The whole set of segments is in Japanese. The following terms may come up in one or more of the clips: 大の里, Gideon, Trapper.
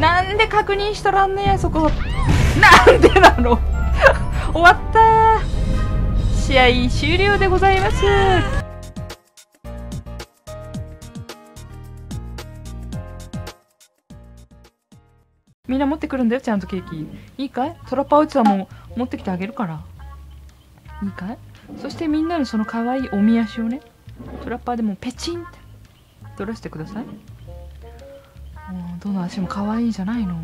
なんで確認しとらんねえそこ。なんでなの。終わったー、試合終了でございます。みんな持ってくるんだよ、ちゃんとケーキ。いいかい、トラパウチさんも持ってきてあげるから、いいかい。そしてみんなのその可愛いおみ足をね、トラッパーでもペチンって取らせてください。どの足も可愛いじゃないの。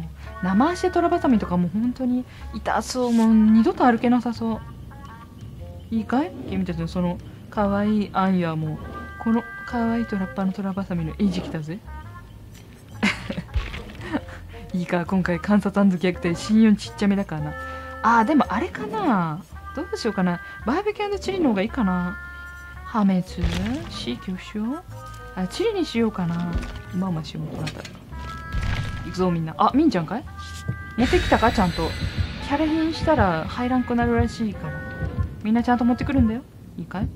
生足でトラバサミとかもう本当に痛そう。もう二度と歩けなさそう。いいかい、君たちのその可愛いアンヤもこの可愛いトラッパーのトラバサミの餌食きたぜ。いいか、今回観察案付き役で信用ちっちゃめだからな。あーでもあれかな、どうしようかな、バーベキュー&チリの方がいいかな。破滅死去しよう、あチリにしようかな。まあまあしようとなったら行くぞみんな。あみんちゃんかい、持ってきたか、ちゃんと。キャラ変したら入らんくなるらしいから、みんなちゃんと持ってくるんだよ、いいかい。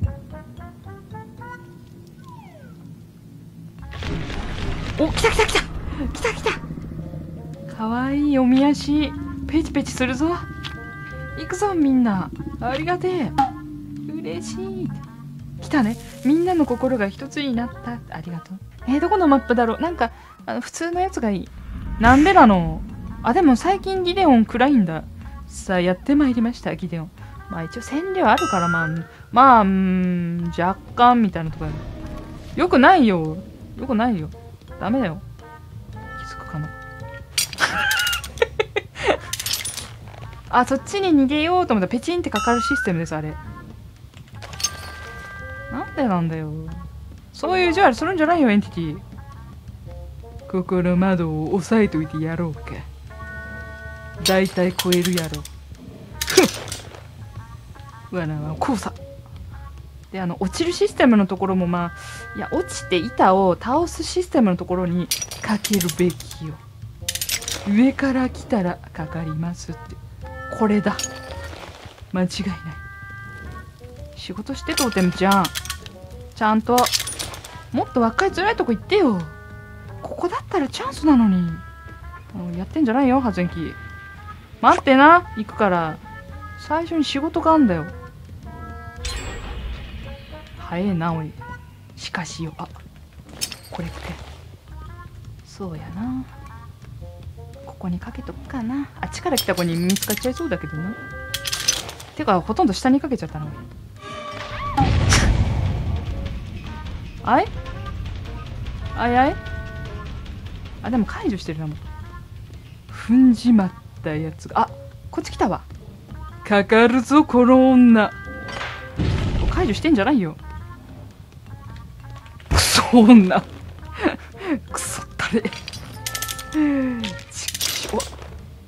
お来た来た来た来た来た、かわいいおみ足ペチペチするぞ。行くぞみんな、ありがてえ、嬉しい。来たね、みんなの心が一つになった、ありがとう。どこのマップだろう。なんか普通のやつがいい。なんでなの。あでも最近ギデオン暗いんだ。さあやってまいりましたギデオン。まあ一応戦略あるから、まあ若干みたいなところ。よくないよ、よくないよ、ダメだよ。気づくかな。あ、そっちに逃げようと思ったらペチンってかかるシステムです、あれ。なんでなんだよ。そういうジュアルするんじゃないよ、エンティティ。ここの窓を押さえといてやろうか。だいたい超えるやろ。ふんわなわ、交差。で、落ちるシステムのところもまあ、いや、落ちて板を倒すシステムのところにかけるべきよ。上から来たらかかりますって。これだ、間違いない。仕事してとおてむちゃん、ちゃんともっと若いつらいとこ行ってよ。ここだったらチャンスなのに、やってんじゃないよ発電機。待ってな、行くから。最初に仕事があんだよ。早えなおい。しかしよ、あこれくれ、そうやな、ここにかけとくかな。あっちから来た子に見つかっちゃいそうだけどな。てかほとんど下にかけちゃったな。あいあいあい、あでも解除してるな。もう踏んじまったやつが、あこっち来たわ。かかるぞこの女。解除してんじゃないよ、クソ女。クソったれ。お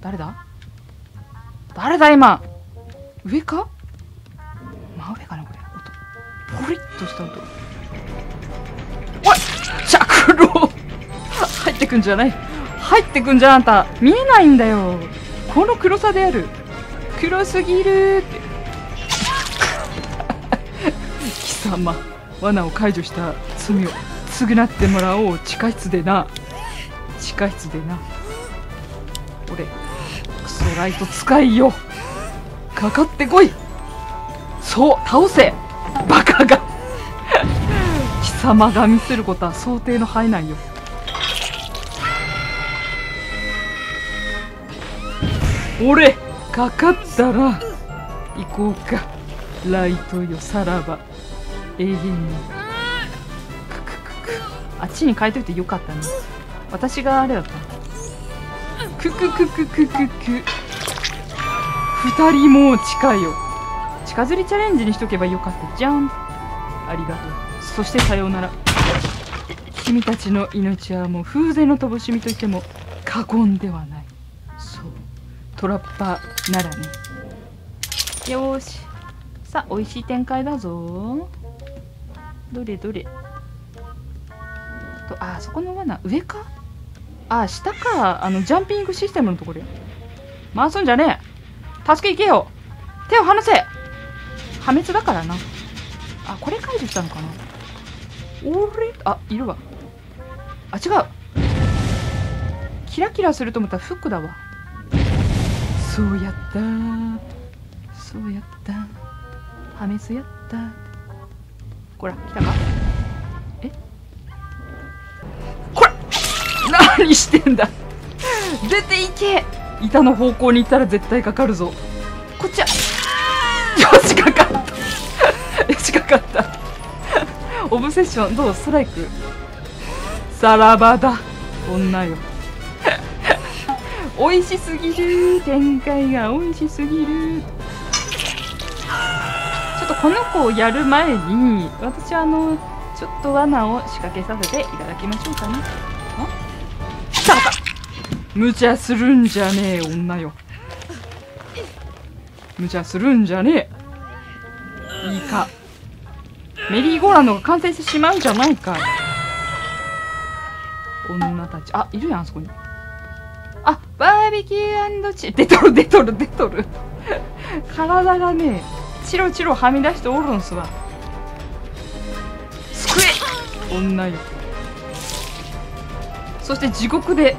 誰だ誰だ今、上か真上かなこれ。音ポリッとした音。おい着炉。入ってくんじゃない、入ってくんじゃん。あんた見えないんだよ、この黒さである。黒すぎるって。貴様、罠を解除した罪を償ってもらおう。地下室でな、地下室でな。俺クソライト使いよ、かかってこい。そう倒せバカが。貴様が見せることは想定の範囲内よ。俺かかったら行こうかライトよ、さらば永遠に。あっちに変えといてよかったね、私があれだった。くくくくくくく、二人もう近いよ。近づりチャレンジにしとけばよかったじゃん。ありがとう、そしてさようなら。君たちの命はもう風前の乏しみといっても過言ではない。そうトラッパーならね。よーし、さあ美味しい展開だぞ。どれどれと、あそこの罠上か、あ、下か。ジャンピングシステムのところよ。回すんじゃねえ、助け行けよ、手を離せ。破滅だからな。あ、これ解除したのかな。俺あ、いるわ。あ、違う。キラキラすると思ったらフックだわ。そうやったー、そうやったー、破滅やったー。こら来たか。え、こら何してんだ出ていけ。板の方向に行ったら絶対かかるぞ。こっちはよしかかったよしかかったオブセッションどうストライク。さらばだ女よ美味しすぎる、展開が美味しすぎる。ちょっとこの子をやる前に私はちょっと罠を仕掛けさせていただきましょうかね。あ、来たか。無茶するんじゃねえ女よ、無茶するんじゃねえ。いいか、メリーゴーランドが完成してしまうんじゃないか女たち。あ、いるやんあそこに。あ、バーベキュー&チー出とる出とる出とる体がねチロチロはみ出しておるんすわ。救え女よ。そして地獄で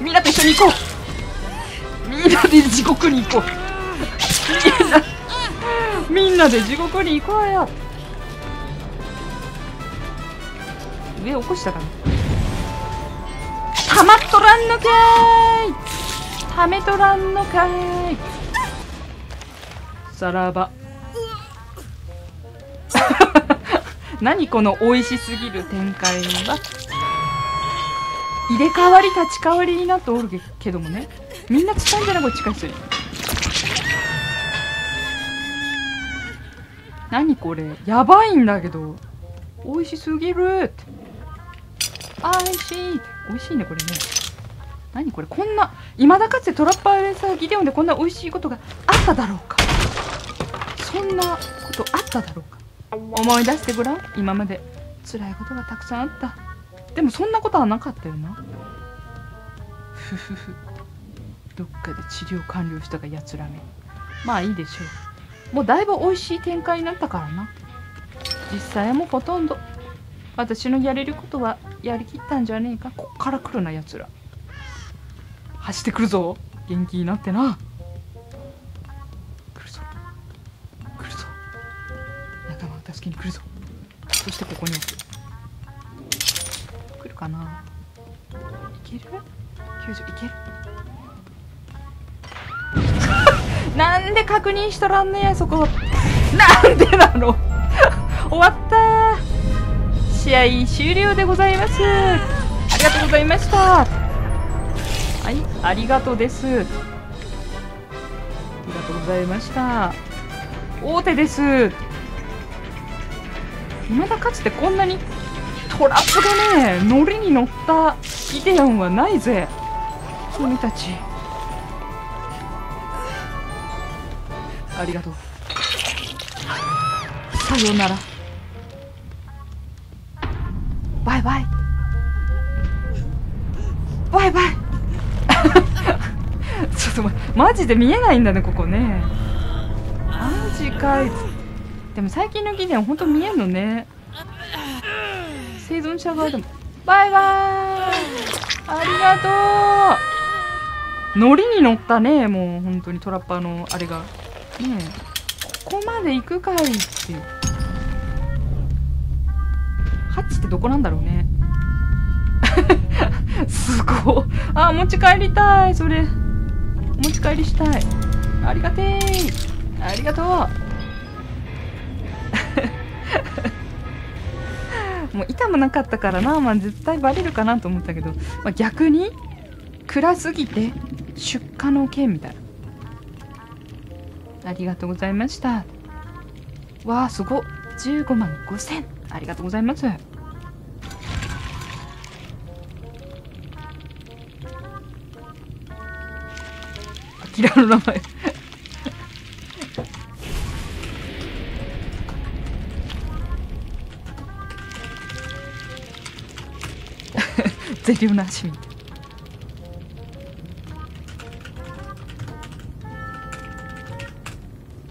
みんなと一緒に行こう。みんなで地獄に行こうみんなで地獄に行こうよ。上起こしたかな。たまっとらんのかーい、ためとらんのかーい。さらば何この美味しすぎる展開は。入れ替わり立ち替わりになっておるけどもね、みんな近いんじゃない。これ近い人に何これやばいんだけど。美味しすぎるって、美味しいって美味しいねこれね。何これ、こんな未だかつてトラッパーレーサーギデオンでこんな美味しいことがあっただろうか。そんなことあっただろうか。思い出してごらん、今まで辛いことがたくさんあった。でもそんなことはなかったよな。ふふふ、どっかで治療完了したがやつらめ。まあいいでしょう。もうだいぶ美味しい展開になったからな。実際はもうほとんど私のやれることはやりきったんじゃねえか。こっから来るなやつら、走ってくるぞ。元気になってな、来るぞ来るぞ、仲間を助けに来るぞ。そしてここに置く。来るかな、いける90いけるなんで確認しとらんねえそこ、なんでだろう終わったー、試合終了でございます。ありがとうございました。はい、ありがとうです、ありがとうございました。王手です。未だかつてこんなにトラップがね乗りに乗ったギデオンはないぜ君たち。ありがとう、さようならバイバイバイバイちょっとマジで見えないんだねここね。マジかい。でも最近のギデオンほんと見えんのね、生存者側でも。バイバーイ、ありがとう。ノリに乗ったね、もう本当にトラッパーのあれがねえ、ここまで行くかいっていう。ハッチってどこなんだろうねすごい、あ、持ち帰りたい、それ持ち帰りしたい。ありがてー、ありがとうもう板もなかったからな、まあ、絶対バレるかなと思ったけど、まあ、逆に暗すぎて出荷の件みたいな。ありがとうございました。わあすごっ、15万5000、ありがとうございます。あきらの名前ゼリオなしみたい。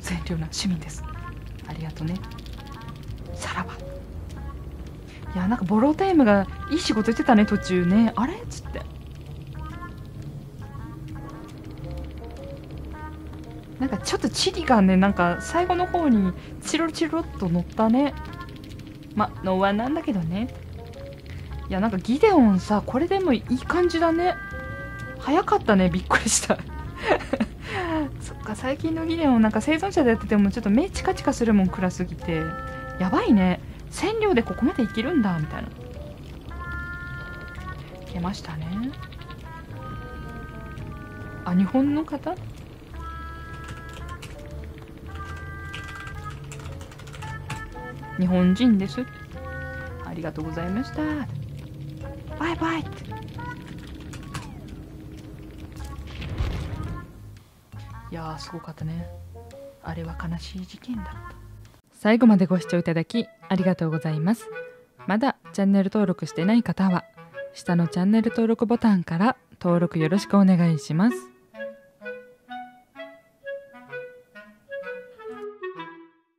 善良な市民です、ありがとうね。さらば。いや、なんかボロタイムがいい仕事してたね途中ね、あれっつってなんかちょっとチリがね、なんか最後の方にチロチロっと乗ったね。ま、ノアなんだけどね。いや、なんかギデオンさ、これでもいい感じだね。早かったね、びっくりした。そっか、最近のギデオンなんか生存者でやっててもちょっと目チカチカするもん、暗すぎて。やばいね。1000両でここまでいけるんだ、みたいな。いけましたね。あ、日本の方？日本人です。ありがとうございました。バイバイって。いやー、すごかったね。あれは悲しい事件だった。最後までご視聴いただきありがとうございます。まだチャンネル登録してない方は、下のチャンネル登録ボタンから登録よろしくお願いします。